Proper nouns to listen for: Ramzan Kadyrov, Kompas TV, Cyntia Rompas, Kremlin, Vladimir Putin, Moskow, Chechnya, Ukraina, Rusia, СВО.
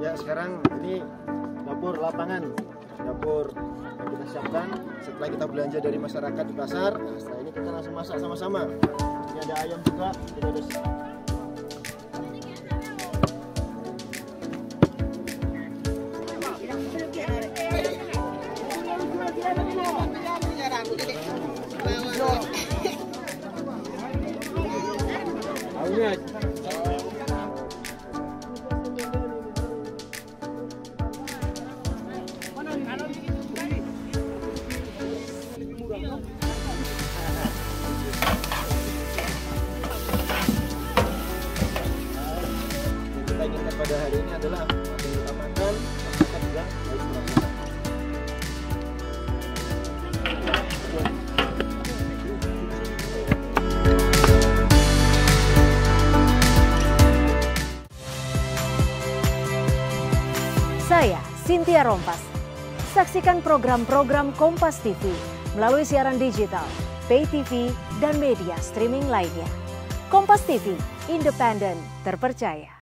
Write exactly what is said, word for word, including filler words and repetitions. Ya, sekarang ini dapur lapangan, dapur yang kita siapkan setelah kita belanja dari masyarakat di pasar. Nah, setelah ini kita langsung masak sama-sama. Ini ada ayam juga, kita harus pada hari ini adalah mengutamakan masyarakat juga baik masyarakat. Saya Cyntia Rompas. Saksikan program-program Kompas T V melalui siaran digital, pay T V dan media streaming lainnya. Kompas T V, independen, terpercaya.